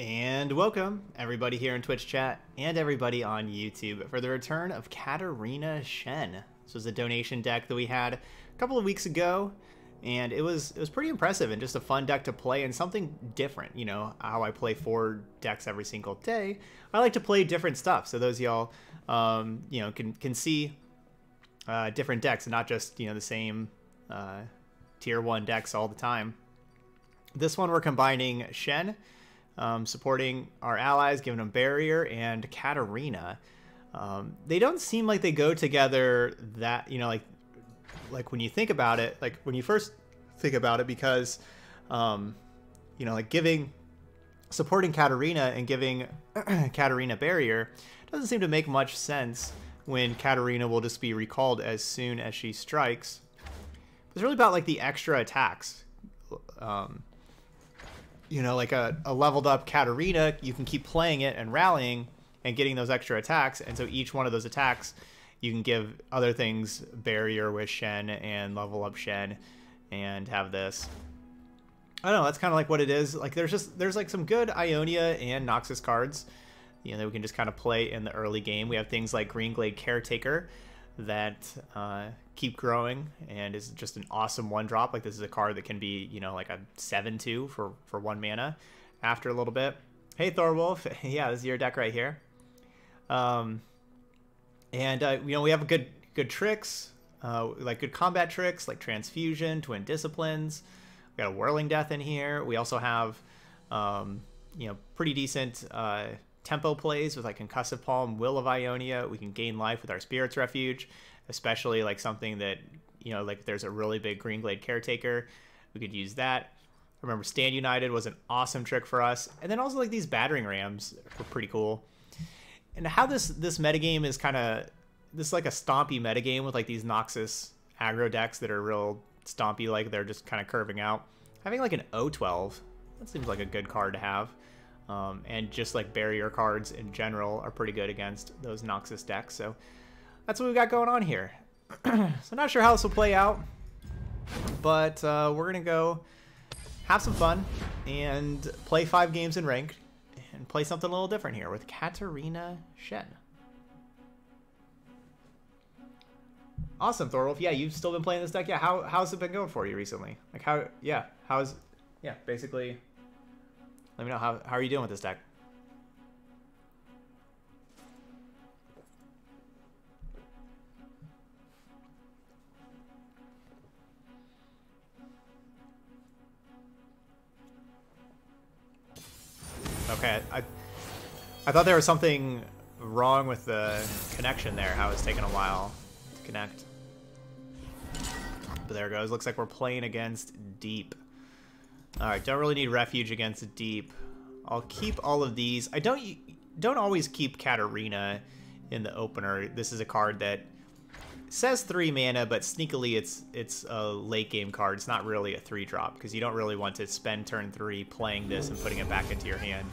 And welcome, everybody here in Twitch chat and everybody on YouTube for the return of Katarina Shen. This was a donation deck that we had a couple of weeks ago, and it was pretty impressive and just a fun deck to play and something different. You know, how I play four decks every single day, I like to play different stuff. So those of y'all, you know, can see different decks and not just, you know, the same tier one decks all the time. This one we're combining Shen, supporting our allies, giving them Barrier, and Katarina. They don't seem like they go together that, you know, like when you think about it, like when you first think about it, because, you know, like supporting Katarina and giving Katarina Barrier doesn't seem to make much sense when Katarina will just be recalled as soon as she strikes. It's really about like the extra attacks. You know, like a leveled up Katarina, you can keep playing it and rallying and getting those extra attacks. And so each one of those attacks, you can give other things Barrier with Shen and level up Shen and have this. I don't know, that's kind of like what it is. Like there's like some good Ionia and Noxus cards, you know, that we can just kind of play in the early game. We have things like Green Glade Caretaker that keep growing and is just an awesome one drop. Like this is a card that can be, you know, like a 7/2 for one mana after a little bit. Hey Thorwolf, yeah, this is your deck right here. You know, we have good tricks, like good combat tricks like Transfusion, Twin Disciplines. We got a Whirling Death in here. We also have you know, pretty decent tempo plays with like Concussive Palm, Will of Ionia. We can gain life with our Spirit's Refuge, especially like something that, you know, like there's a really big Green Glade Caretaker. We could use that. Remember, Stand United was an awesome trick for us. And then also like these Battering Rams were pretty cool. And how this metagame is kind of, this is like a stompy metagame with like these Noxus aggro decks that are real stompy, like they're just kind of curving out. Having like an O12, that seems like a good card to have. And just like Barrier cards in general are pretty good against those Noxus decks. So that's what we've got going on here. So not sure how this will play out, but we're going to go have some fun and play 5 games in ranked and play something a little different here with Katarina Shen. Awesome, Thorwolf. Yeah, you've still been playing this deck. Yeah, how's it been going for you recently? Like how, yeah, how's, yeah, basically... Let me know, how are you doing with this deck? Okay, I thought there was something wrong with the connection there, how it's taken a while to connect. But there it goes, looks like we're playing against Deep. Alright, don't really need Refuge against Deep. I'll keep all of these. I don't always keep Katarina in the opener. This is a card that says 3 mana, but sneakily it's a late game card. It's not really a 3-drop, because you don't really want to spend turn 3 playing this and putting it back into your hand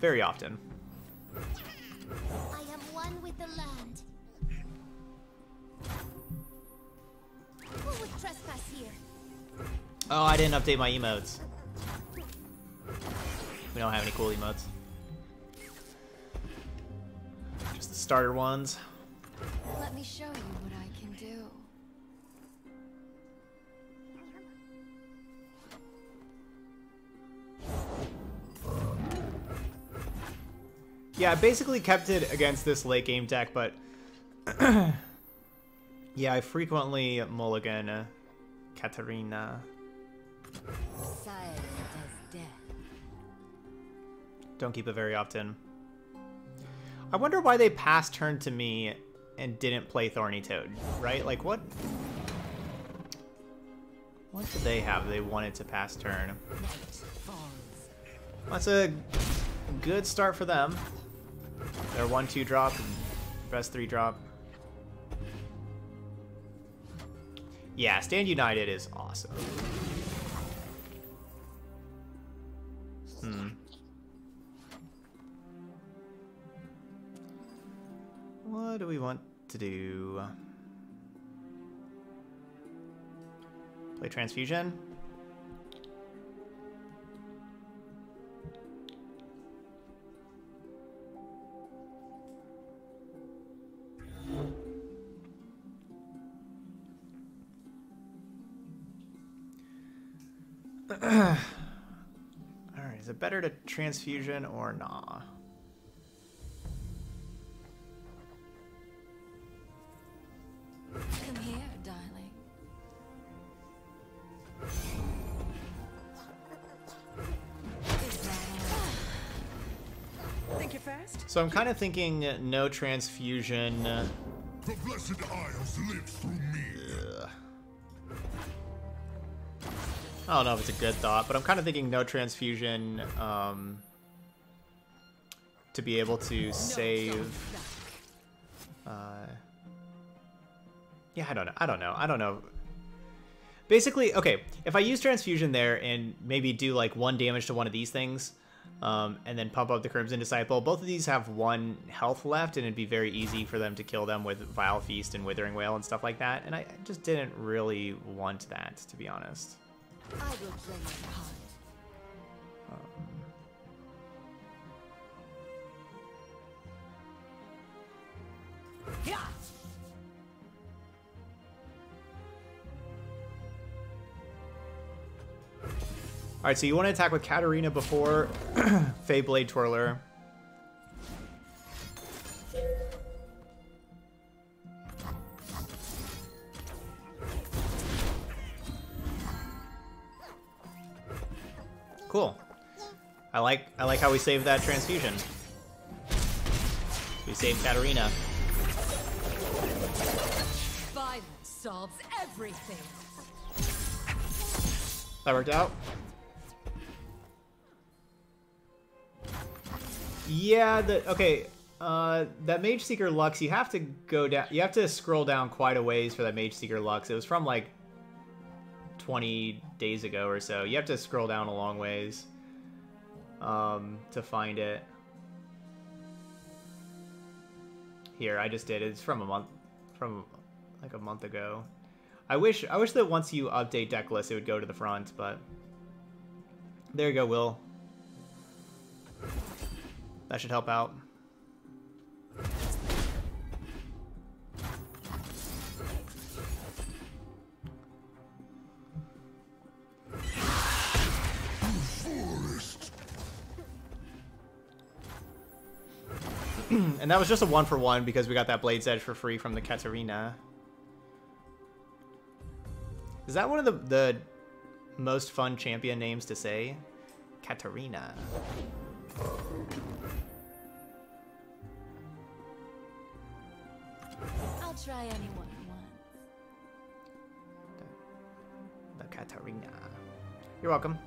very often. I am one with the land. Who would trespass here? Oh, I didn't update my emotes. We don't have any cool emotes. Just the starter ones. Let me show you what I can do. Yeah, I basically kept it against this late game deck, but yeah, I frequently mulligan Katarina. Silent as death. Don't keep it very often. I wonder why they passed turn to me and didn't play Thorny Toad, right? Like what did they have? They wanted to pass turn. That's a good start for them. Their 1/2 drop, best 3-drop. Yeah, Stand United is awesome. What do we want to do? Play Transfusion. Alright, is it better to transfusion or nah? Come here, darling. Think you're fast? So I'm kind of thinking no transfusion. The blessed isles lives through me. I don't know if it's a good thought, but I'm kind of thinking no transfusion to be able to save. Yeah, I don't know. Basically, okay, if I use transfusion there and maybe do like 1 damage to one of these things, and then pump up the Crimson Disciple, both of these have 1 health left, and it'd be very easy for them to kill them with Vile Feast and Withering Whale and stuff like that. And I just didn't really want that, to be honest. I will play my part. Yeah. All right, so you want to attack with Katarina before Fey Blade Twirler. Cool. I like how we saved that transfusion. We saved Katarina. Violence solves everything. That worked out. Yeah, okay. That Mage Seeker Lux, you have to go down. You have to scroll down quite a ways for that Mage Seeker Lux. It was from like 20 days ago or so. You have to scroll down a long ways to find it. Here, I just did. It's from like a month ago. I wish that once you update deck list, it would go to the front. But there you go, Will. That should help out. And that was just a 1-for-1 because we got that Blade's Edge for free from the Katarina. Is that one of the most fun champion names to say? Katarina. I'll try anyone once. The Katarina. You're welcome.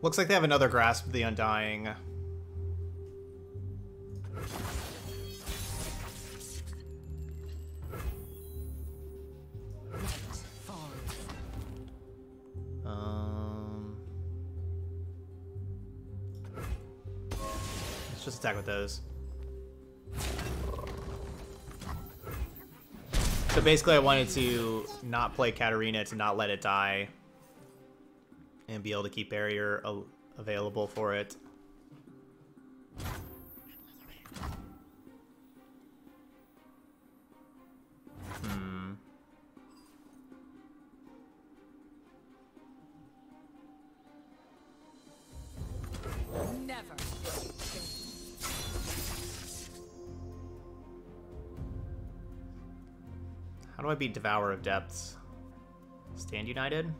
Looks like they have another Grasp of the Undying. Let's just attack with those. So basically I wanted to not play Katarina to not let it die. And be able to keep barrier available for it. Never. How do I beat Devourer of Depths? Stand United?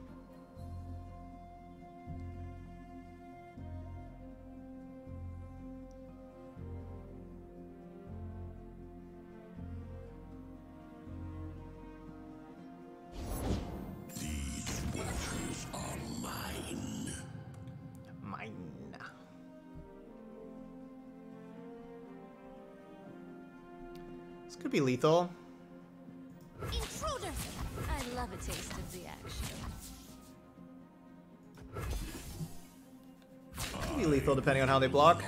Could be lethal. Intruder. I love a taste of the action. Could be lethal depending on how they block.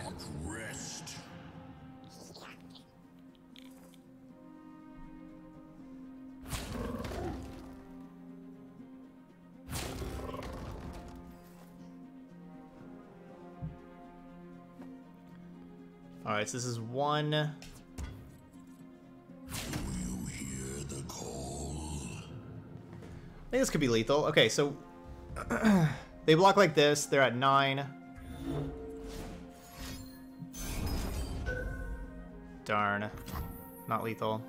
Alright, so this is one. I think this could be lethal. Okay, so they block like this. They're at 9. Darn. Not lethal.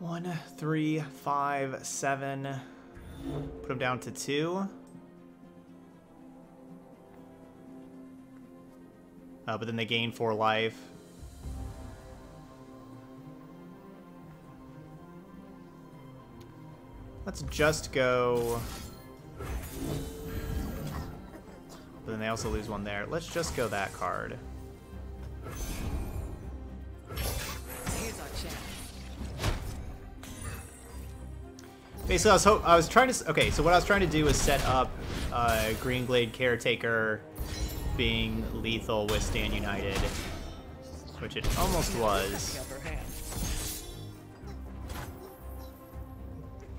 One, 3, 5, 7. Put him down to 2. But then they gain 4 life. Let's just go. But then they also lose one there. Let's just go that card. Basically, I was trying to. Okay, so what I was trying to do was set up Green Glade Caretaker being lethal with Stand United, which it almost was.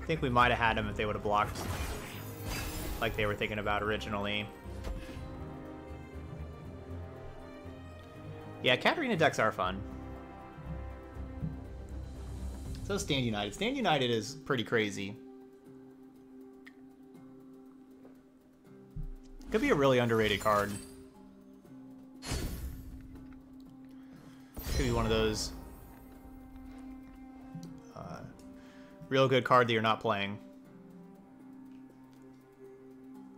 I think we might have had him if they would have blocked, like they were thinking about originally. Yeah, Katarina decks are fun. So Stand United. Stand United is pretty crazy. Could be a really underrated card. Could be one of those real good card that you're not playing.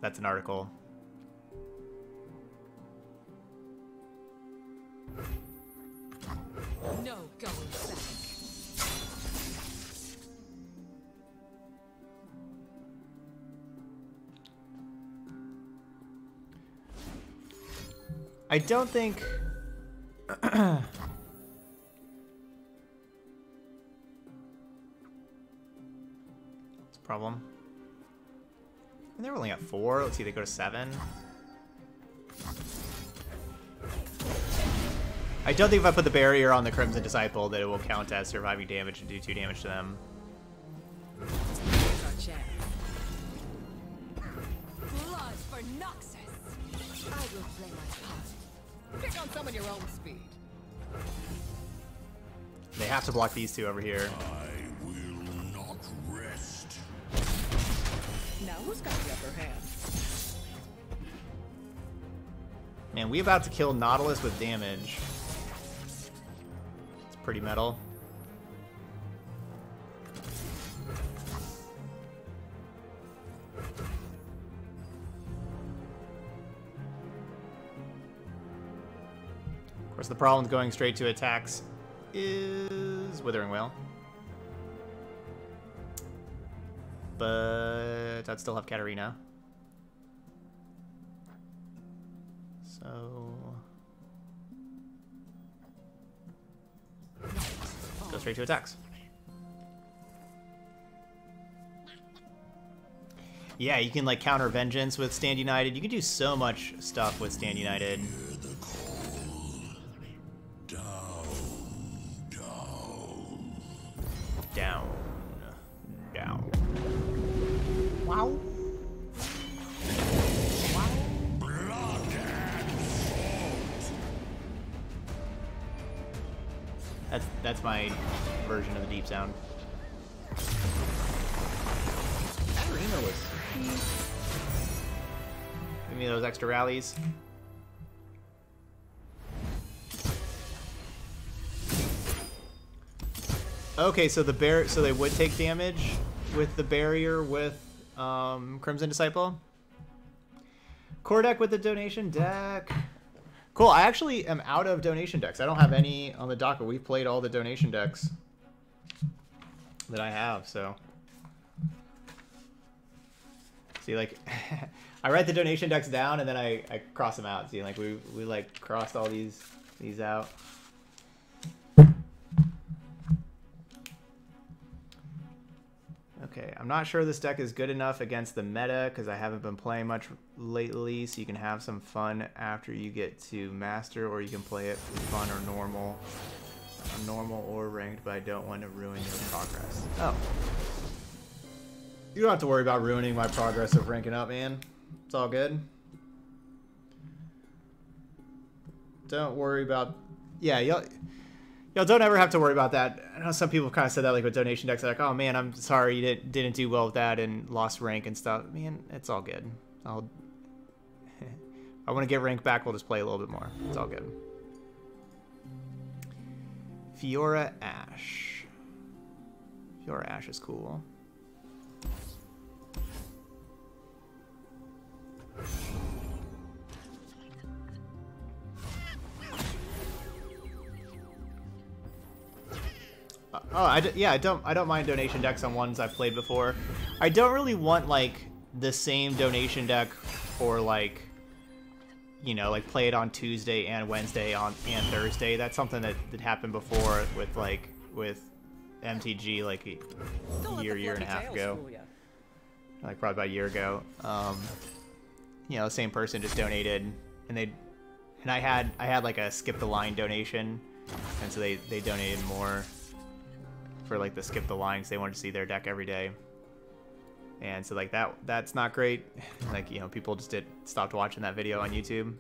That's an article. No going back. I don't think it's a problem. And they're only at 4. Let's see, they go to 7. I don't think if I put the barrier on the Crimson Disciple that it will count as surviving damage and do 2 damage to them. Blood for Noxus. I will play my part. Pick on some of your own speed. They have to block these 2 over here. I will not rest. Now who's got the upper hand? Man, we about to kill Nautilus with damage. It's pretty metal. Of course, the problem with going straight to attacks is Withering Whale. But I'd still have Katarina. So go straight to attacks. Yeah, you can like counter Vengeance with Stand United. You can do so much stuff with Stand United. Down. Wow. Wow. Blood and salt. That's my version of the deep sound. That arena was. Give me those extra rallies. Okay, so they would take damage with the barrier with Crimson Disciple. Core deck with the donation deck. Cool. I actually am out of donation decks. I don't have any on the docket. We've played all the donation decks that I have. So see, like I write the donation decks down and then I cross them out. See, like we like crossed all these out. I'm not sure this deck is good enough against the meta because I haven't been playing much lately, so you can have some fun after you get to master, or you can play it for fun or normal or ranked, but I don't want to ruin your progress. Oh. You don't have to worry about ruining my progress of ranking up, man. It's all good. Don't worry about... Yeah, y'all don't ever have to worry about that. I know some people kind of said that, like, with donation decks. They're like, oh, man, I'm sorry you didn't do well with that and lost rank and stuff. Man, it's all good. I want to get rank back. We'll just play a little bit more. It's all good. Fiora Ash. Fiora Ash is cool. Oh, I don't mind donation decks on ones I've played before. I don't really want, like, the same donation deck for, like, you know, like, play it on Tuesday and Wednesday and Thursday. That's something that happened before with, like, with MTG, like, a year and a half ago. Like, probably about a year ago. You know, the same person just donated, and I had like a skip the line donation, and so they donated more for, like, the skip the line because they wanted to see their deck every day. And so, like, that's not great. Like, you know, people just stopped watching that video on YouTube.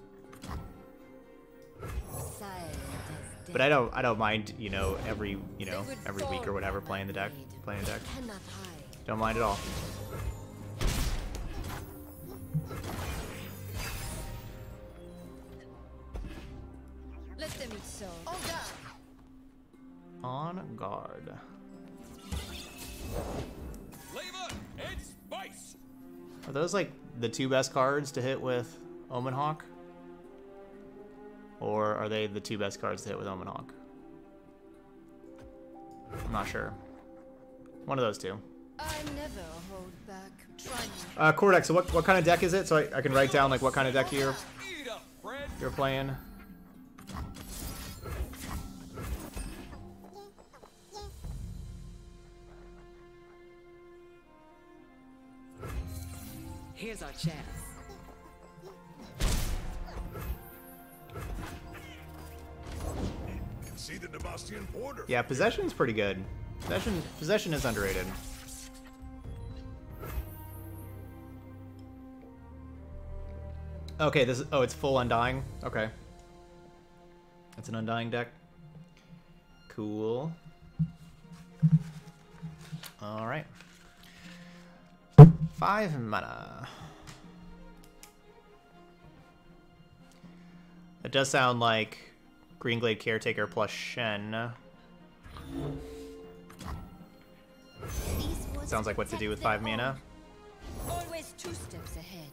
But I don't mind, you know, every week or whatever playing a deck. Don't mind at all. Let them eat so. On guard. Flavor and spice. Are those, like, the two best cards to hit with Omenhawk? Or are they the two best cards to hit with Omenhawk? I'm not sure. One of those two. I never hold back. Cordex, so what kind of deck is it? So I can write down, like, what kind of deck you're playing. Here's our chance. Can see the Demacian border. Yeah, possession's pretty good. Possession is underrated. Okay, this is... Oh, it's full Undying? Okay. That's an Undying deck. Cool. Alright. 5 mana. That does sound like Green Glade Caretaker plus Shen. Sounds like what to do with 5 mana. Always 2 steps ahead.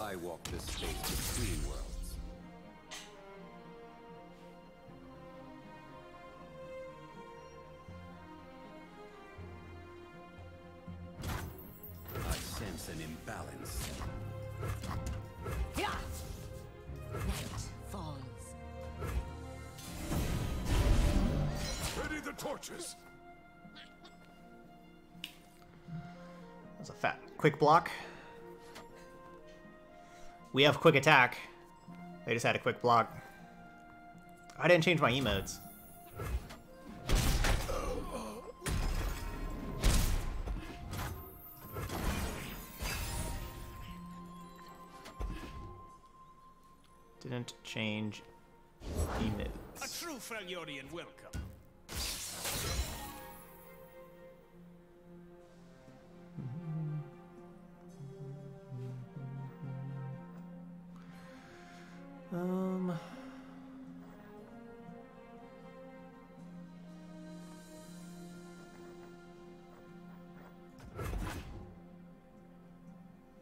I walk this space between worlds. I sense an imbalance. Yeah. Night falls. Ready the torches. That's a fat quick block. We have quick attack. They just had a quick block. I didn't change my emotes. Didn't change emotes. A true Freljordian welcome.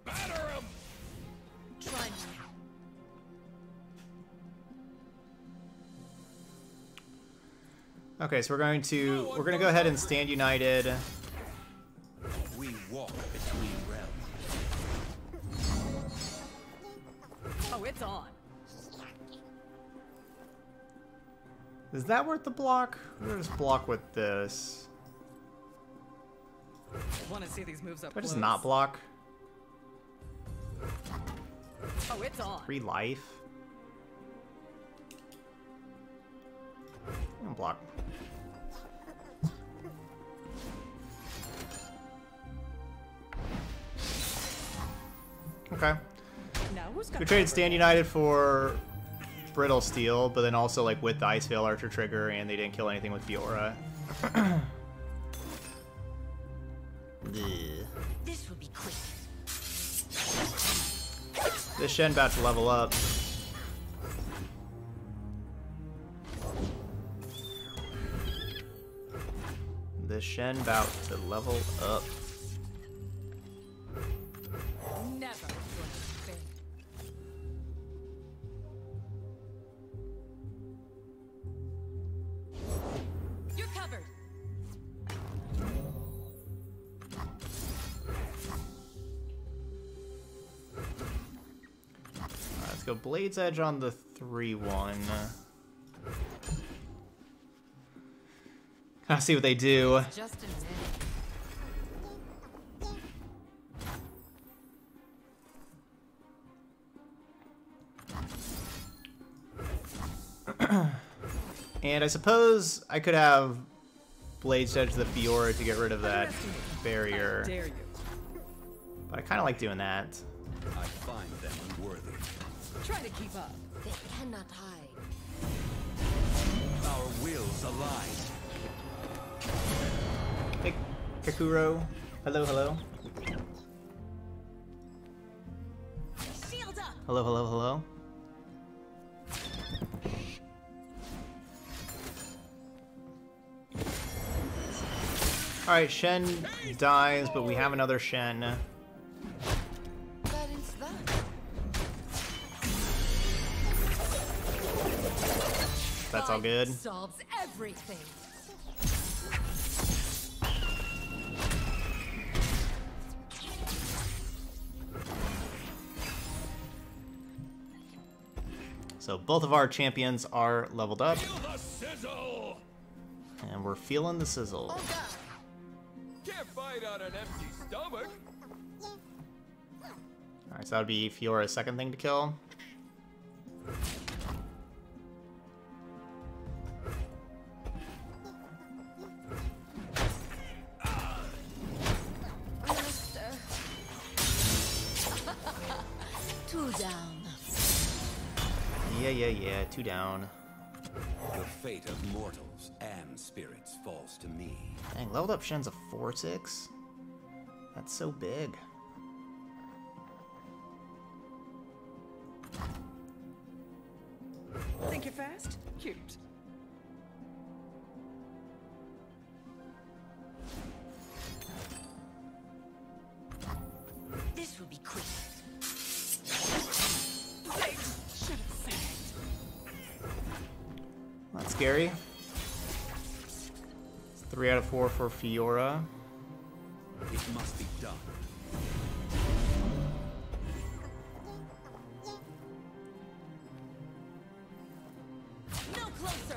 Batter him. Okay, so we're going to go ahead and Stand United. We walk between realms. Oh, it's on. Is that worth the block? We're gonna just block with this. Want to see these moves up? Do I just not block? Oh, it's on. 3 life. I'm gonna block. Okay. We traded Stand United for Brittle Steel, but then also like with the Ice Veil Archer trigger, and they didn't kill anything with Fiora. This will be quick. This Shen about to level up. This Shen about to level up. Blade's Edge on the 3-1. Gotta see what they do. And I suppose I could have Blade's Edge the Fiora to get rid of that barrier. But I kind of like doing that. I find them unworthy. Try to keep up. They cannot hide. Our wills align. Hey, Kakuro. Hello, hello. Shield up. Hello, hello, hello. All right, Shen dies, but we have another Shen. That's all good. Solves everything. So both of our champions are leveled up. And we're feeling the sizzle. Can't fight on an empty stomach. All right, so that would be Fiora's second thing to kill. Yeah, 2 down. The fate of mortals and spirits falls to me. Dang, leveled up Shen's a 4-6. That's so big. Think you're fast? Cute. This will be quick. That's scary. It's 3 out of 4 for Fiora. It must be done. No closer.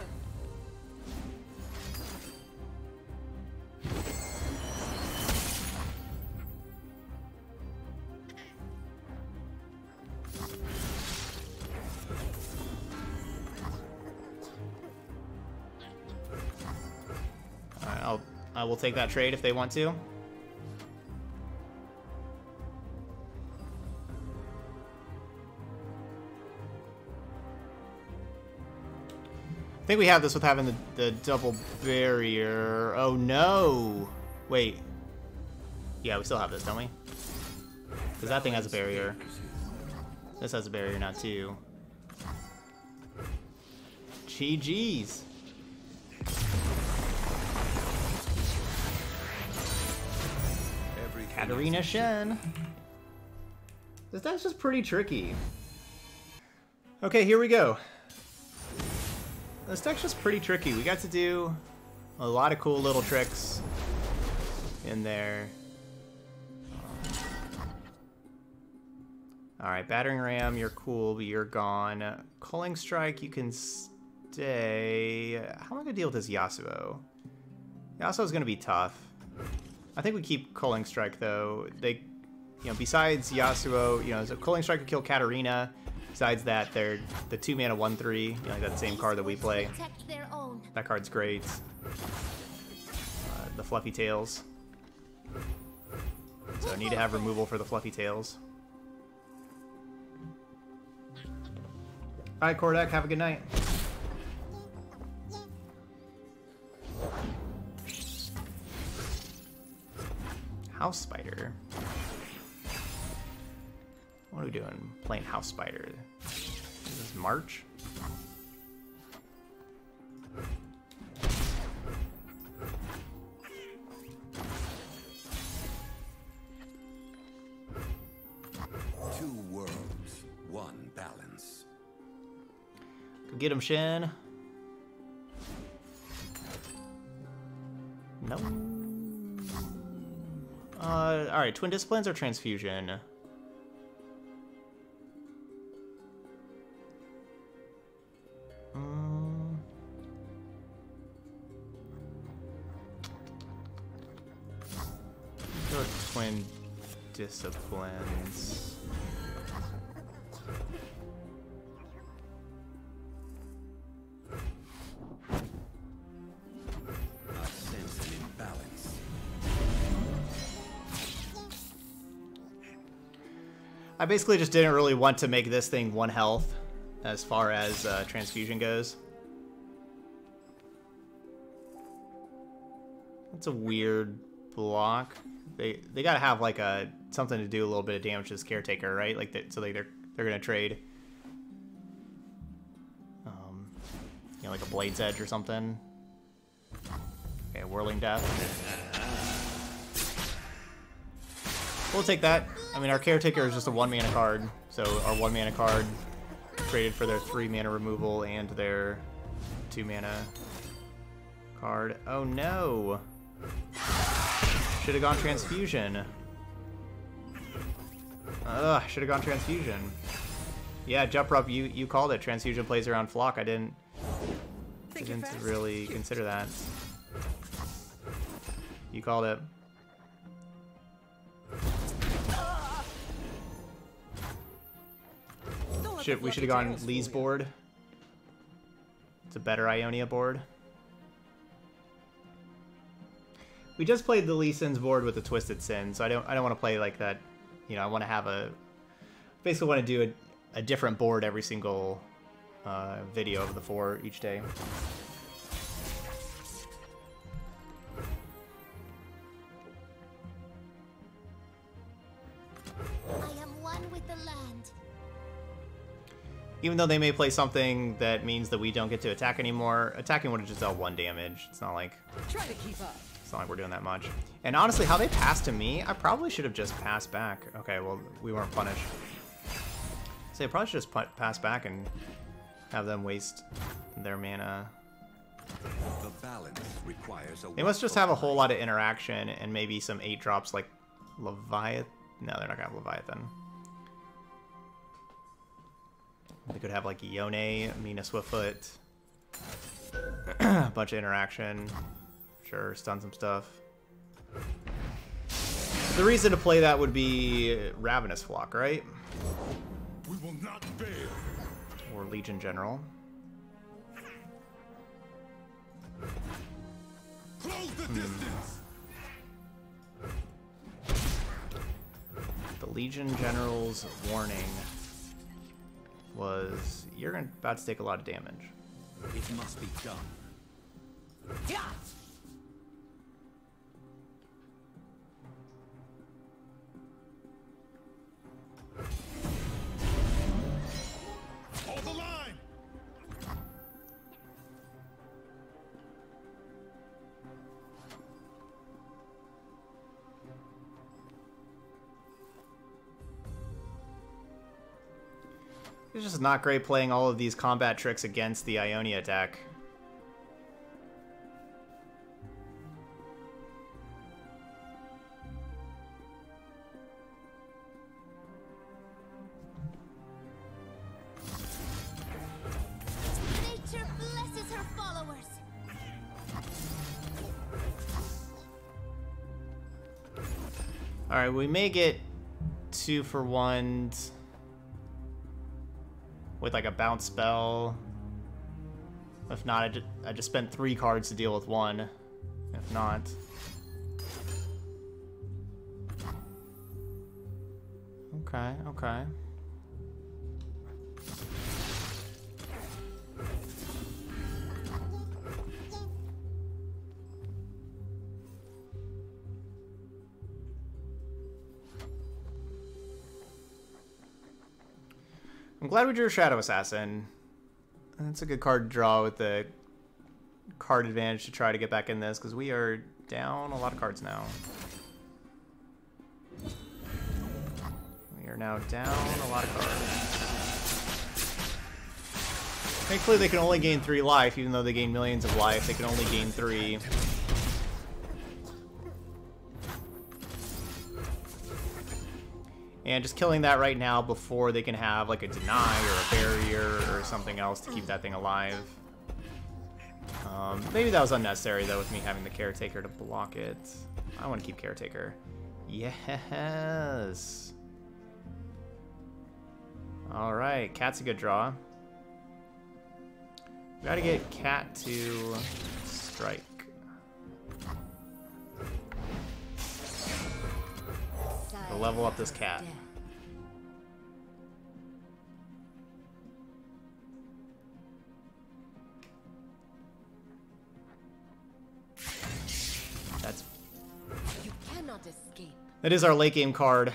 I will take that trade if they want to. I think we have this with having the double barrier. Oh no! Wait. Yeah, we still have this, don't we? Because that thing has a barrier. This has a barrier now too. GG's. Katarina Shen. That's just pretty tricky. Okay, here we go. This deck's just pretty tricky. We got to do a lot of cool little tricks in there. Alright, Battering Ram, you're cool, but you're gone. Culling Strike, you can stay. How am I going to deal with this Yasuo? Yasuo's going to be tough. I think we keep Culling Strike though. They, you know, besides Yasuo, you know, so Culling Strike would kill Katarina. Besides that, they're the 2-mana 1/3, you know, like that same card that we play. That card's great. The Fluffy Tails. So I need to have removal for the Fluffy Tails. Alright, Kordak, have a good night. House Spider. What are we doing? Playing House Spider. Is this March? Two worlds, one balance. Go get him, Shen. Nope. Alright, Twin Disciplines or Transfusion? Twin Disciplines. I sense an imbalance. I basically just didn't really want to make this thing 1 health as far as Transfusion goes. That's a weird block. They gotta have like a something to do a little bit of damage to this caretaker, right? Like that, so they're gonna trade, you know, like a Blade's Edge or something. Okay, Whirling Death. We'll take that. I mean, our caretaker is just a 1-mana card, so our 1-mana card traded for their 3-mana removal and their 2-mana card. Oh no. Should have gone Transfusion. Ugh, should have gone Transfusion. Yeah, Jump Rope, you called it. Transfusion plays around Flock. I didn't really consider that. You called it. We should have gone Lee's board. It's a better Ionia board. We just played the Lee Sin's board with the Twisted Sin, so I don't want to play like that. You know, I want to have a basically want to do a different board every single video of the 4 each day. I am one with the land. Even though they may play something that means that we don't get to attack anymore, attacking would have just dealt 1 damage. It's not like try to keep up. Not like we're doing that much. And honestly, how they passed to me, I probably should have just passed back. Okay, well, we weren't punished. So I probably should just pass back and have them waste their mana. The balance requires a they must just have a whole lot of interaction and maybe some 8-drops like Leviathan. No, they're not gonna have Leviathan. They could have like Ionia, Mina Swiftfoot, a bunch of interaction. Sure, stun some stuff. The reason to play that would be Ravenous Flock, right? We will not fail. Or Legion General. Close the distance. The Legion General's warning was you're about to take a lot of damage. It must be done. Yeah. It's just not great playing all of these combat tricks against the Ionia deck. Nature blesses her followers. Alright, we may get 2-for-1s with like a bounce spell. If not, I just spent 3 cards to deal with 1. If not... Okay, okay. I'm glad we drew Shadow Assassin. That's a good card to draw with the card advantage to try to get back in this, because we are down a lot of cards now. We are now down a lot of cards. Thankfully, they can only gain 3 life, even though they gain millions of life. They can only gain 3. And just killing that right now before they can have like a deny or a barrier or something else to keep that thing alive. Maybe that was unnecessary though with me having the Caretaker to block it. I want to keep Caretaker. Yes! Alright, Cat's a good draw. We gotta get Cat to strike. To level up this cat. That's... You cannot escape. That is our late game card.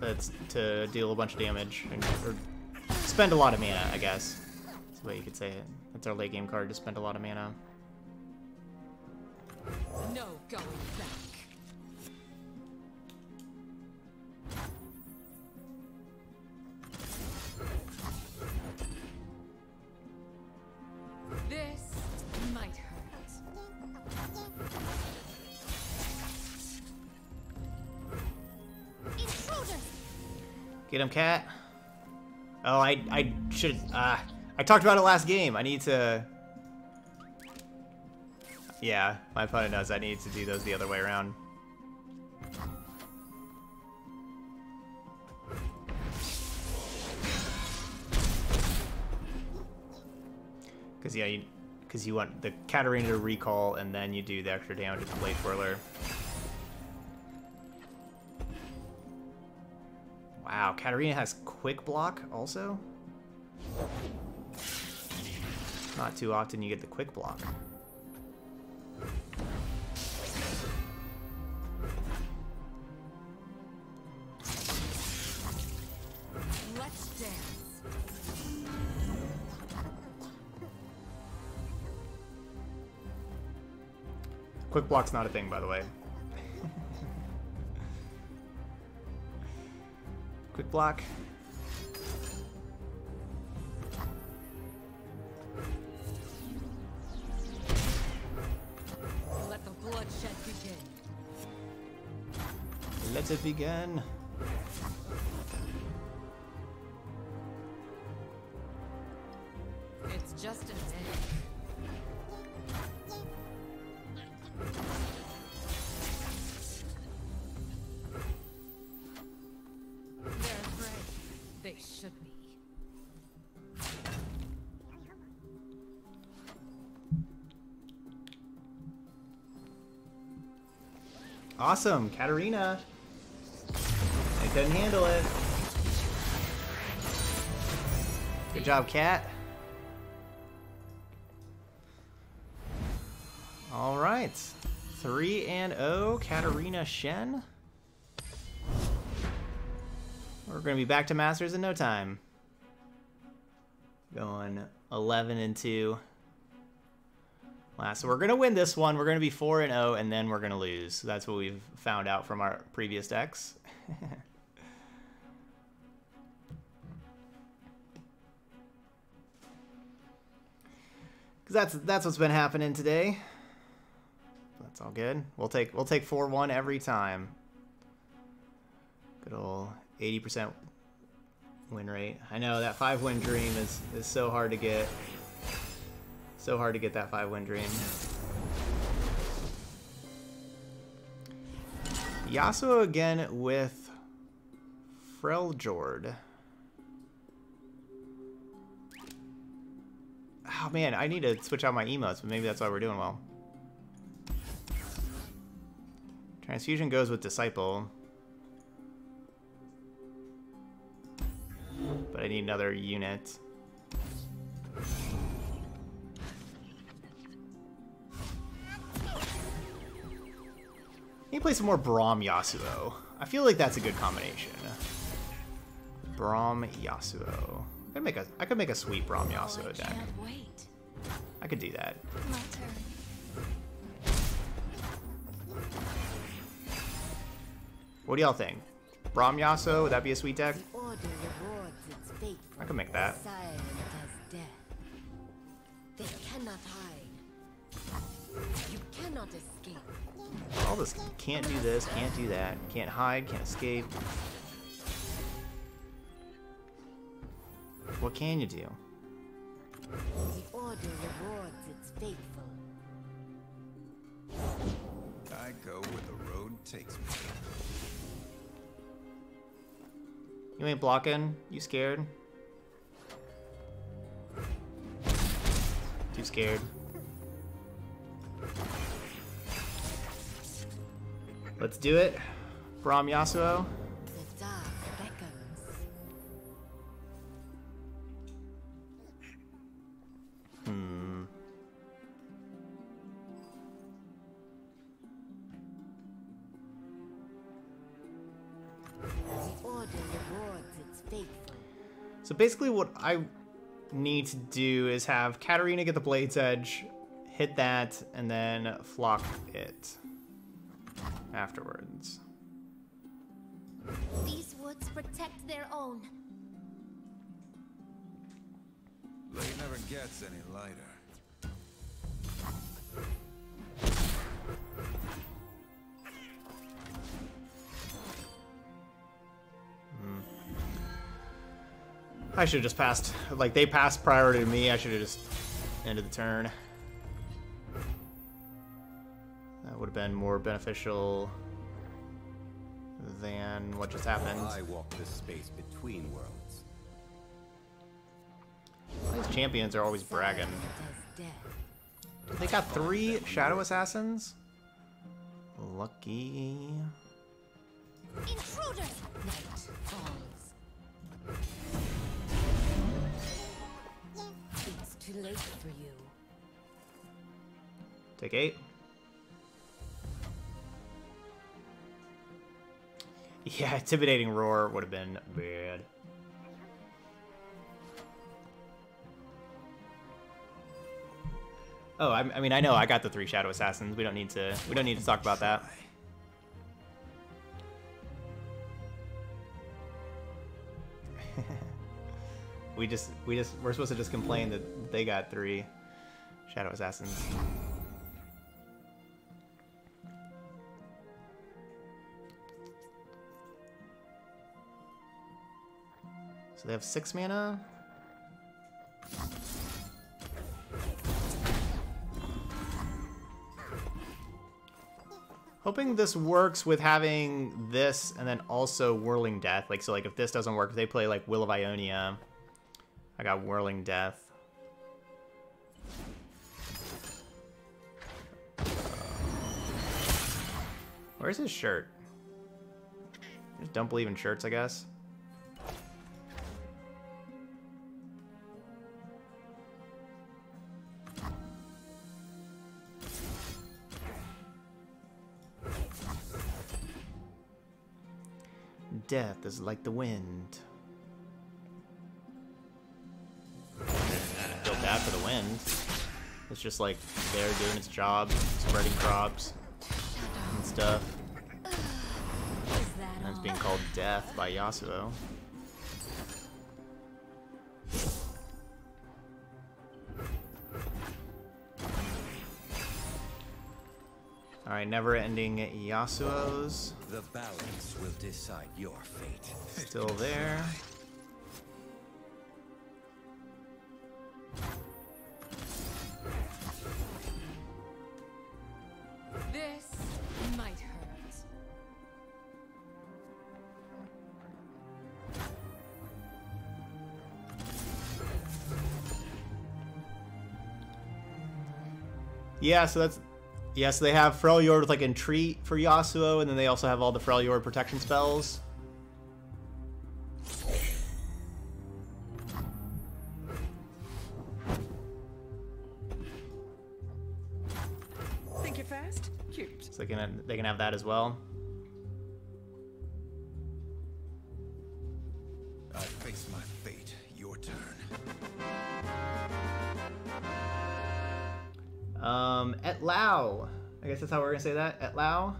That's to deal a bunch of damage and or spend a lot of mana, I guess. That's the way you could say it. That's our late game card to spend a lot of mana. No going back. Get him, Cat. Oh, I talked about it last game. I need to... Yeah, my opponent knows I need to do those the other way around. Because, yeah, you want the Katarina to recall, and then you do the extra damage with the Blade Twirler. Wow, Katarina has quick block also? Not too often you get the quick block. Let's dance. Quick block's not a thing, by the way. Quick block. Let the bloodshed begin. Let it begin. It's just an egg. They should be. Awesome, Katarina. I couldn't handle it. Good job, Cat. All right, 3-0, Katarina Shen. We're going to be back to Masters in no time. Going 11-2. Last, so we're going to win this one. We're going to be 4-0, and then we're going to lose. So that's what we've found out from our previous decks. Because that's what's been happening today. That's all good. We'll take 4-1 every time. Good old 80% win rate. I know that 5-win dream is so hard to get. So hard to get that 5-win dream. Yasuo again with Freljord. Oh man, I need to switch out my emotes, but maybe that's why we're doing well. Transfusion goes with Disciple. But I need another unit. I need to play some more Braum Yasuo. I feel like that's a good combination. Braum Yasuo. I could make a sweet Braum Yasuo deck. I could do that. What do y'all think? Braum Yasuo, would that be a sweet deck? I can make that. They cannot hide. You cannot escape. All this can't do this, can't do that, can't hide, can't escape. What can you do? The order rewards its faithful. I go where the road takes me. You ain't blocking? You scared? Too scared. Let's do it. Braum Yasuo. The dark beckons. The order rewards its faithful. So basically what I need to do is have Katarina get the Blade's Edge, hit that, and then flock it afterwards. These woods protect their own. They never gets any lighter. I should have just passed. Like, they passed prior to me. I should have just ended the turn. That would have been more beneficial than what just happened. I walk this space between worlds. These champions are always bragging. They got 3 Shadow Assassins? Lucky. Intruder! Night falls. It's too late for you. Take 8. Yeah, intimidating roar would have been bad. Oh, I mean, I know I got the 3 Shadow Assassins. We don't need to talk about that. We're supposed to just complain that they got 3 Shadow Assassins. So they have 6 mana. Hoping this works with having this and then also Whirling Death. Like, so like if this doesn't work, if they play like Will of Ionia, I got Whirling Death. Where's his shirt? I just don't believe in shirts, I guess. Death is like the wind. For the wind, it's just like they're doing its job, spreading crops and stuff, and it's being called death by Yasuo. All right, never-ending Yasuos. The balance will decide your fate. Still there. Yeah, so that's... Yeah, so they have Freljord with, like, Entreat for Yasuo, and then they also have all the Freljord protection spells. Think you're fast? Cute. So they can have that as well. I face my fate. Your turn. Et Lao. I guess that's how we're going to say that. Et Lao.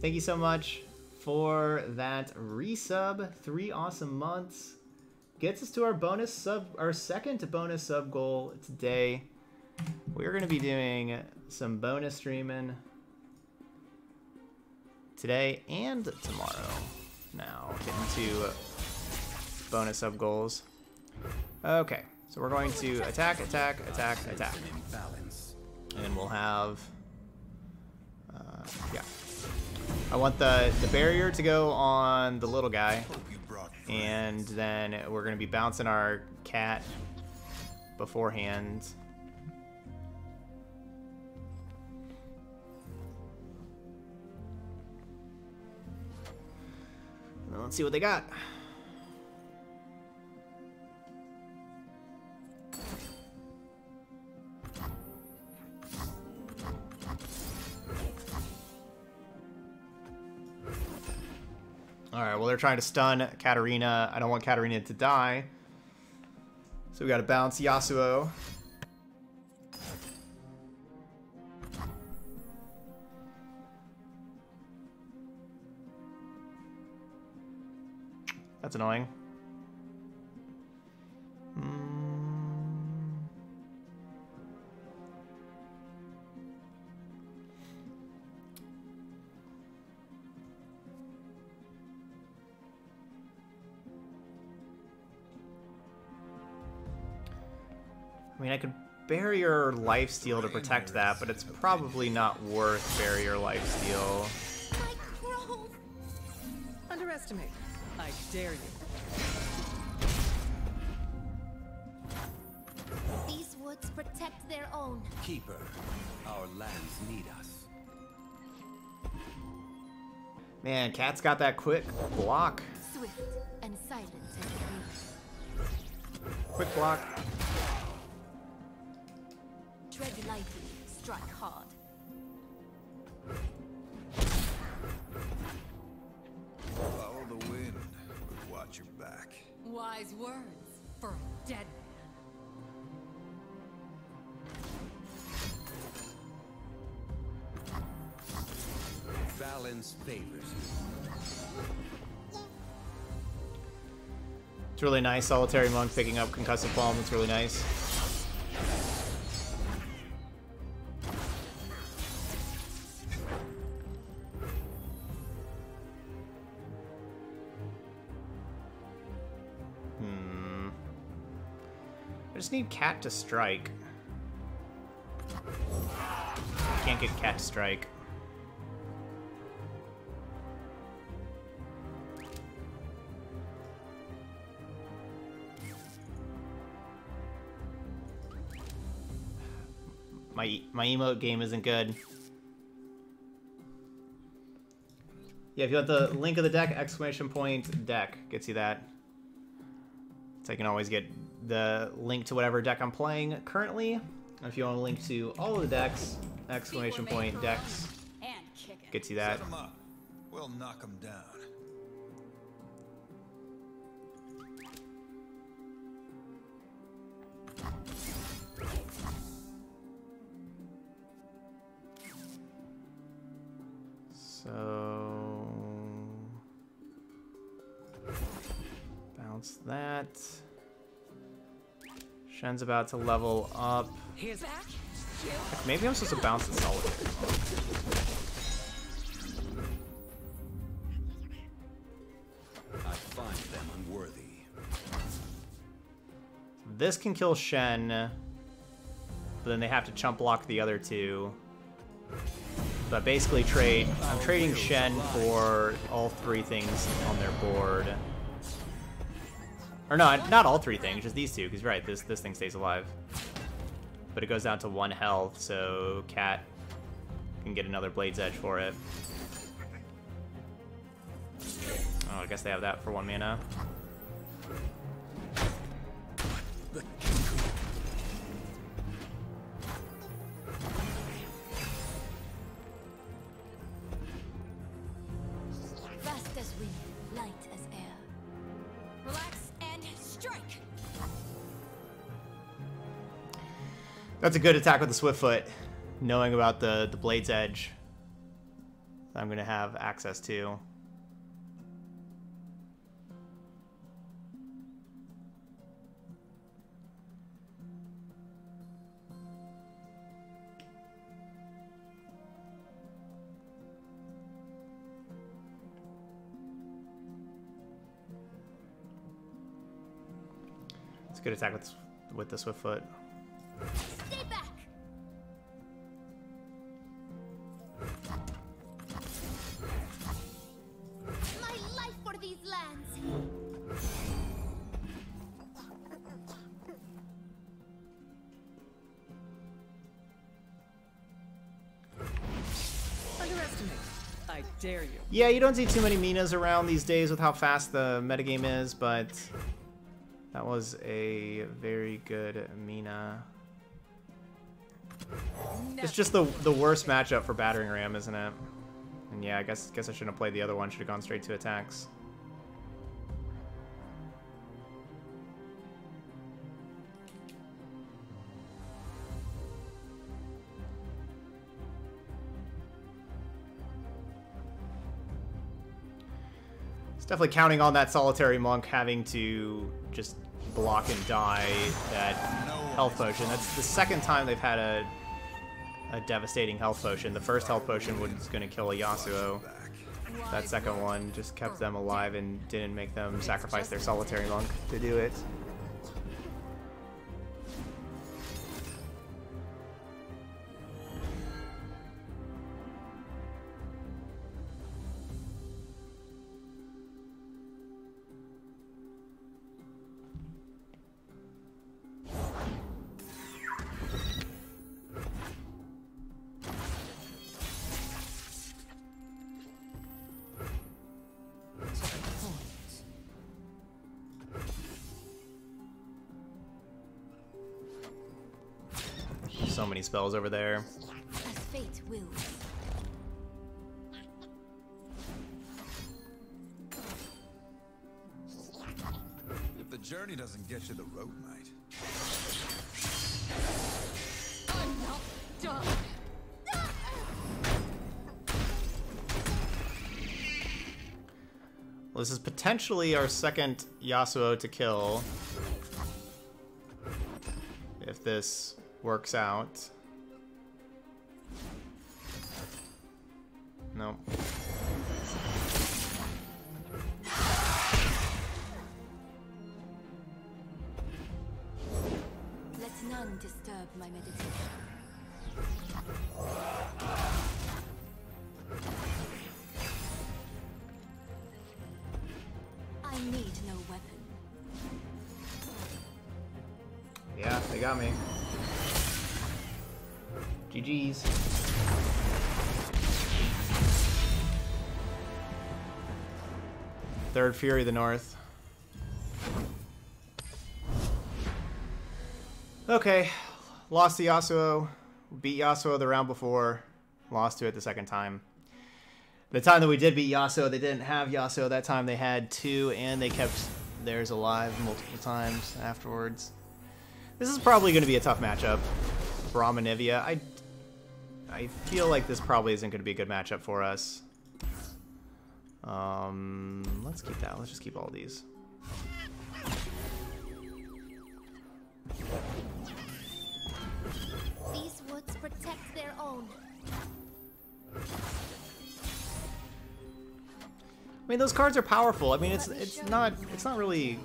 Thank you so much for that resub. 3 awesome months. Gets us to our bonus sub, our second bonus sub goal today. We're going to be doing some bonus streaming today and tomorrow. Now, getting to bonus sub goals. Okay, so we're going to attack, attack, attack, attack. And we'll have... yeah. I want the barrier to go on the little guy. And then we're going to be bouncing our cat beforehand. Let's see what they got. Alright, well, they're trying to stun Katarina. I don't want Katarina to die. So we gotta bounce Yasuo. That's annoying. I mean, I could barrier lifesteal to protect that, but it's probably not worth barrier lifesteal. Underestimate. I dare you. These woods protect their own. Keeper, our lands need us. Man, Cat's got that quick block. Swift and silent. Quick block. Tread lightly, strike hard. Your back. Wise words for a dead man. Balance favors. It's really nice. Solitary Monk picking up Concussive Palm. It's really nice. I just need Cat to strike. Can't get Cat to strike. My emote game isn't good. Yeah, if you want the link of the deck, !deck gets you that. So I can always get the link to whatever deck I'm playing currently. If you want a link to all of the decks, !decks gets you that. We'll knock them down. So bounce that. Shen's about to level up. Maybe I'm supposed to bounce the Solitary Monk. I find them unworthy. This can kill Shen, but then they have to chump block the other two. But basically, I'm trading Shen for all three things on their board. Or no, not all three things, just these two, because you're right, this thing stays alive. but it goes down to 1 health, so Cat can get another Blade's Edge for it. Oh, I guess they have that for 1 mana. That's a good attack with the Swiftfoot, knowing about the Blade's Edge that I'm going to have access to. It's a good attack with the Swiftfoot. Yeah, you don't see too many Minas around these days with how fast the metagame is, but that was a very good Mina. It's just the worst matchup for Battering Ram, isn't it? And yeah, I guess I shouldn't have played the other one. Should have gone straight to attacks. Definitely counting on that Solitary Monk having to just block and die that Health Potion. That's the second time they've had a devastating Health Potion. The first Health Potion was going to kill a Yasuo. That second one just kept them alive and didn't make them sacrifice their Solitary Monk to do it. So many spells over there. As fate wills. If the journey doesn't get you, the road might. I'm not done. Well, this is potentially our second Yasuo to kill. If this works out. Nope. Let none disturb my meditation. I need no weapon. Yeah, they got me. GG's. Third Fury of the North. Okay. Lost to Yasuo. Beat Yasuo the round before. Lost to it the second time. The time that we did beat Yasuo, they didn't have Yasuo. That time they had 2, and they kept theirs alive multiple times afterwards. This is probably going to be a tough matchup. Braum and Anivia. I feel like this probably isn't going to be a good matchup for us. Let's keep that. Let's just keep all these. These woods protect their own. I mean, those cards are powerful. I mean, it's not really.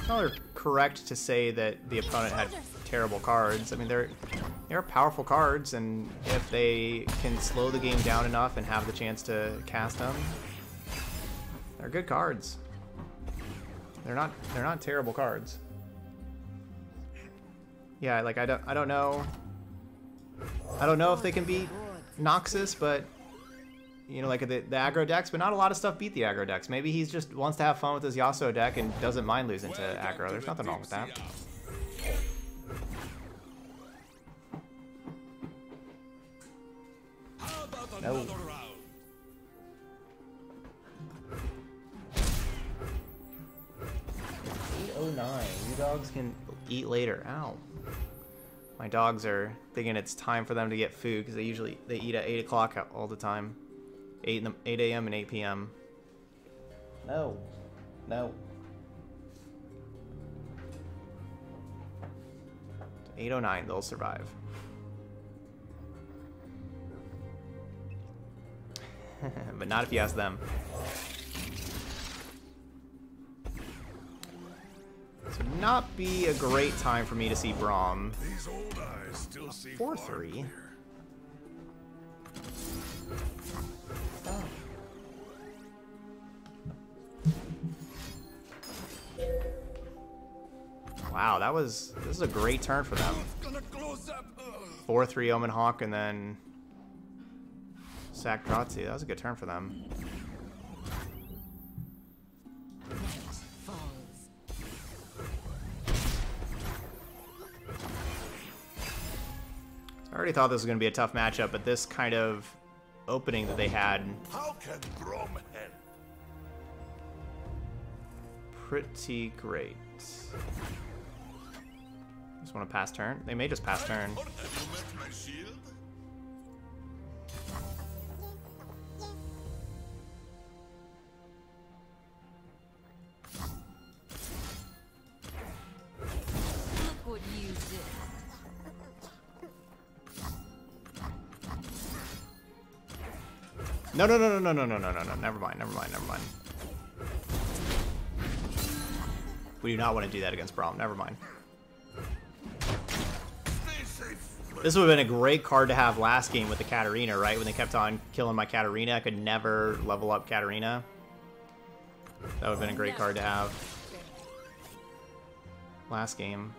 It's not correct to say that the opponent had terrible cards. I mean, they're powerful cards, and if they can slow the game down enough and have the chance to cast them, they're good cards. They're not terrible cards. Yeah, like I don't know if they can beat Noxus, but you know, like the aggro decks, but not a lot of stuff beat the aggro decks. Maybe he's just wants to have fun with his Yasuo deck and doesn't mind losing to aggro. There's nothing wrong with that. No. '09. You dogs can eat later. Ow. My dogs are thinking it's time for them to get food because they eat at 8 o'clock all the time, 8 a.m. and 8 p.m. No, no. 8:09. They'll survive. But not if you ask them. This would not be a great time for me to see Braum. 4-3. Oh. Wow, that was. This is a great turn for them. 4-3 Omenhawk and then sack Dratzi. That was a good turn for them. I already thought this was going to be a tough matchup, but this kind of opening that they had pretty great. Just want to pass turn. They may just pass turn. No, never mind. We do not want to do that against Braum, never mind. This would have been a great card to have last game with the Katarina, right? When they kept on killing my Katarina, I could never level up Katarina. That would have been a great card to have last game.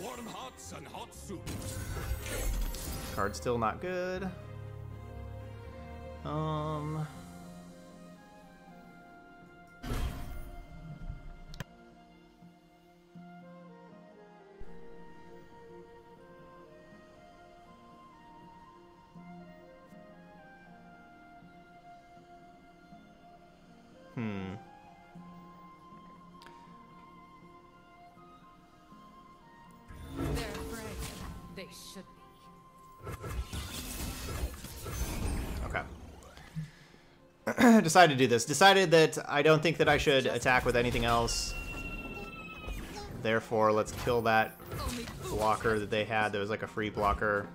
Warm hots and hot soup. Card's still not good. They're afraid. They should. Decided to do this. Decided that I don't think that I should attack with anything else. Therefore, let's kill that blocker that they had. There was like a free blocker.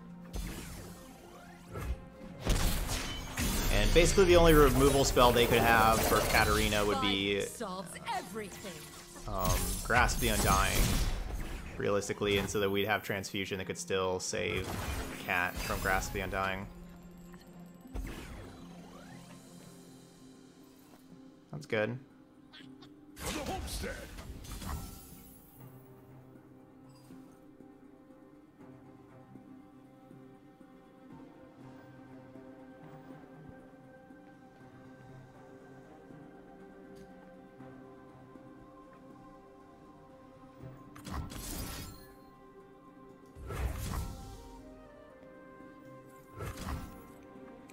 And basically the only removal spell they could have for Katarina would be Grasp of the Undying, realistically, and so that we'd have Transfusion that could still save Kat from Grasp of the Undying. That's good.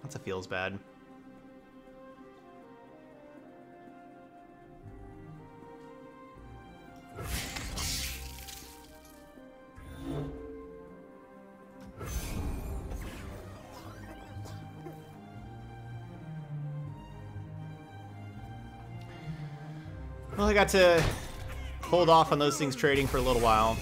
That's a feels bad. Well, I got to hold off on those things trading for a little while.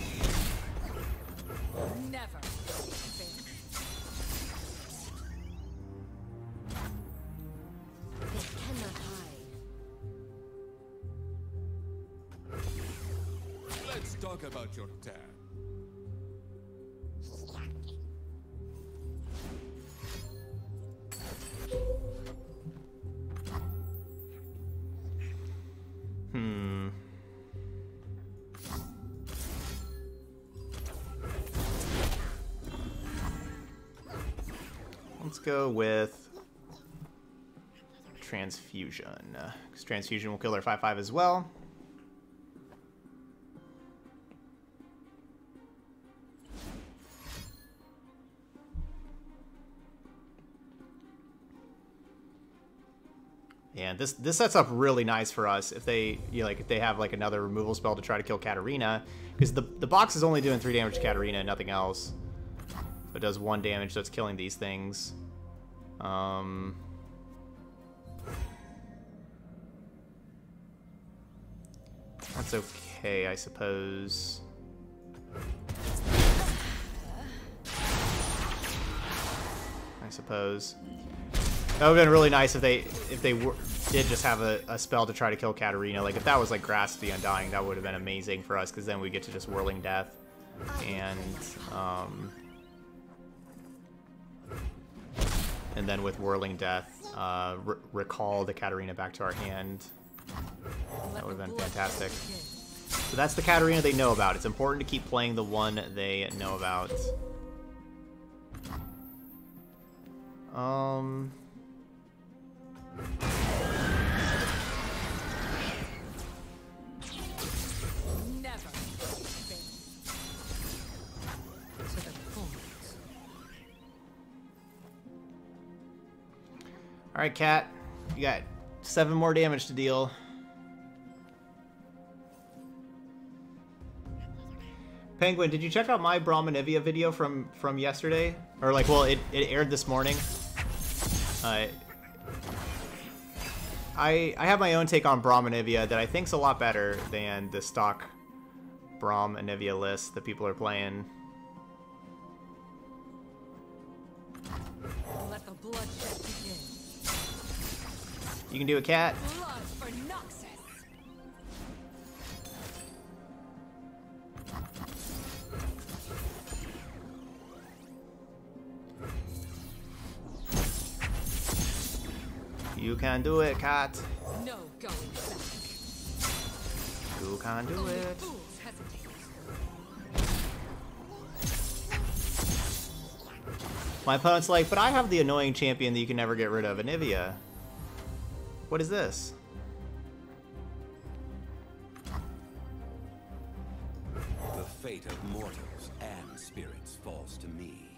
Let's talk about your dad. go with Transfusion, because Transfusion will kill their 5/5 as well. And this sets up really nice for us if they if they have like another removal spell to try to kill Katarina, because the box is only doing 3 damage to Katarina and nothing else. So it does 1 damage, so it's killing these things. That's okay, I suppose. That would have been really nice if they did just have a spell to try to kill Katarina. Like, if that was like Grasp of the Undying, that would have been amazing for us, because then we get to just Whirling Death. And then with Whirling Death, recall the Katarina back to our hand. That would have been fantastic. So that's the Katarina they know about. It's important to keep playing the one they know about. All right, Cat, you got 7 more damage to deal. Penguin, did you check out my Braum and Anivia video from yesterday? Or like, well, it aired this morning. I have my own take on Braum and Anivia that I think's a lot better than the stock Braum and Anivia list that people are playing. Let the bloodshed begin. You can do it, Cat. Blood for Noxus. You can do it, Cat. No going back. You can do it. My opponent's like, but I have the annoying champion that you can never get rid of, Anivia. What is this? The fate of mortals and spirits falls to me.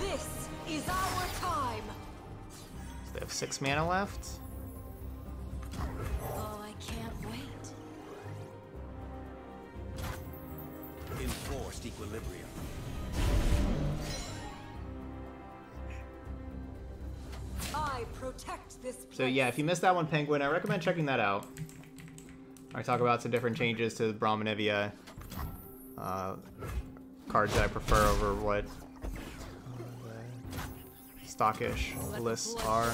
This is our time. So they have 6 mana left. Oh, I can't wait. Enforced equilibrium. I protect this place. So yeah, if you missed that one, Penguin, I recommend checking that out. I talk about some different changes to Braum and Anivia. Cards that I prefer over what stockish lists are.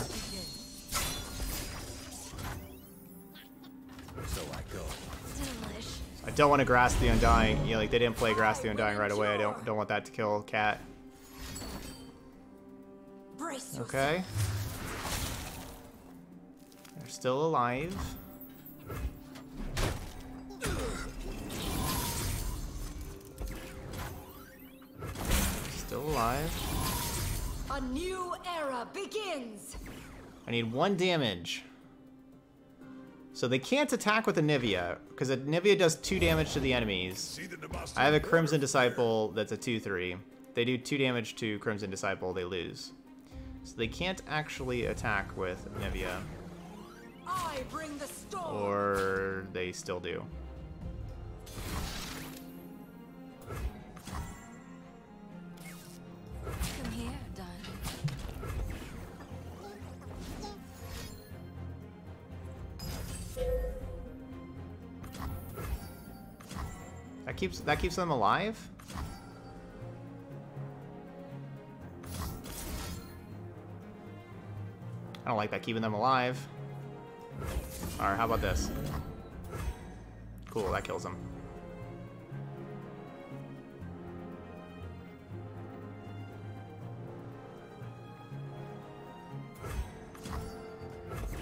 So I go. I don't want to Grasp the Undying. You know, like they didn't play Grasp the Undying right away. I don't want that to kill Cat. Okay. They're still alive. Still alive. A new era begins. I need 1 damage. So they can't attack with Anivia, because Anivia does 2 damage to the enemies. I have a Crimson Disciple that's a 2/3. They do 2 damage to Crimson Disciple, they lose. So they can't actually attack with Anivia. I bring the storm. Or they still do. That keeps them alive? I don't like that, keeping them alive. Alright, how about this? Cool, that kills them.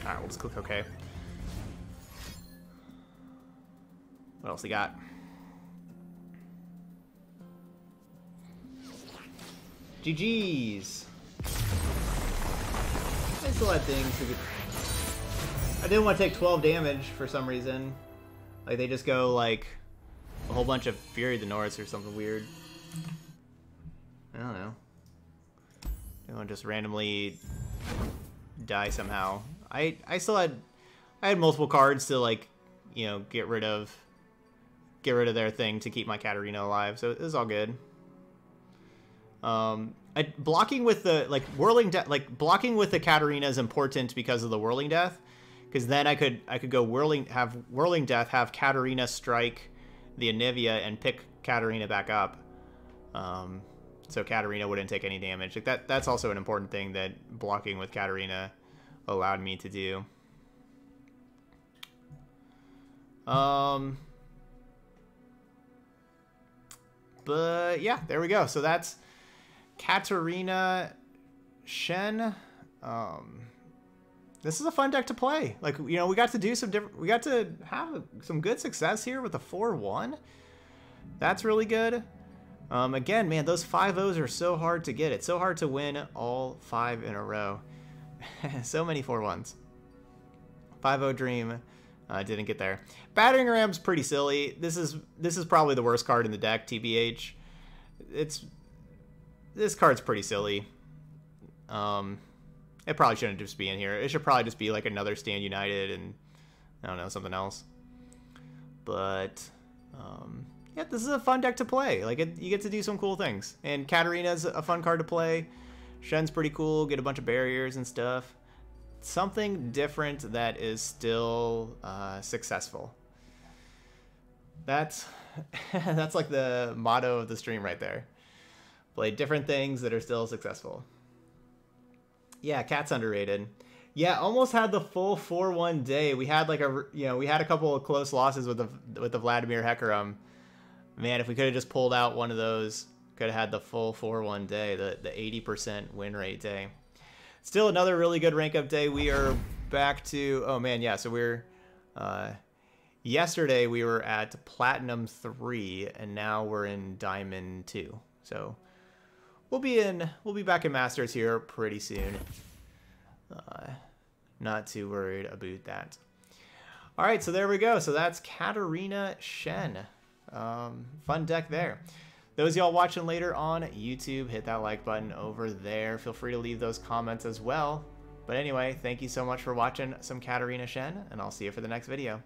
Alright, we'll just click OK. What else they got? GG's. I still had things to be... I didn't want to take 12 damage for some reason. Like, they just go, like, a whole bunch of Fury of the North or something weird. I don't know. They want to just randomly die somehow. I still had... I had multiple cards to, like, you know, get rid of their thing to keep my Katarina alive, so it was all good. Blocking with the, like, Whirling Death, like, blocking with the Katarina is important because of the Whirling Death, because then I could go have Whirling Death, have Katarina strike the Anivia and pick Katarina back up, so Katarina wouldn't take any damage. Like, that's also an important thing that blocking with Katarina allowed me to do. But yeah, there we go. So that's Katarina, Shen. This is a fun deck to play. Like, you know, we got to do some different, we got to have some good success here with the 4-1. That's really good. Again, man, those 5-0s are so hard to get. It's so hard to win all 5 in a row. So many 4-1s. 5-0 Dream. Didn't get there. Battering Ram's pretty silly. This is probably the worst card in the deck, TBH. This card's pretty silly. It probably shouldn't just be in here. It should probably just be like another Stand United and I don't know, something else. But yeah, this is a fun deck to play. Like, you get to do some cool things. And Katarina's a fun card to play. Shen's pretty cool. Get a bunch of barriers and stuff. Something different that is still successful. That's that's like the motto of the stream right there. Play different things that are still successful. Yeah, Cat's underrated. Yeah, almost had the full 4-1 day. We had like a, you know, we had a couple of close losses with the Vladimir Hecarim. Man, if we could have just pulled out one of those, could have had the full 4-1 day, the 80% win rate day. Still another really good rank up day. We are back to, oh man, yeah, so we're, yesterday we were at Platinum 3 and now we're in Diamond 2. So we'll be back in Masters here pretty soon. Not too worried about that. All right, so there we go. So that's Katarina, Shen. Fun deck there. Those y'all watching later on YouTube, hit that like button over there. Feel free to leave those comments as well. But anyway, thank you so much for watching some Katarina Shen, and I'll see you for the next video.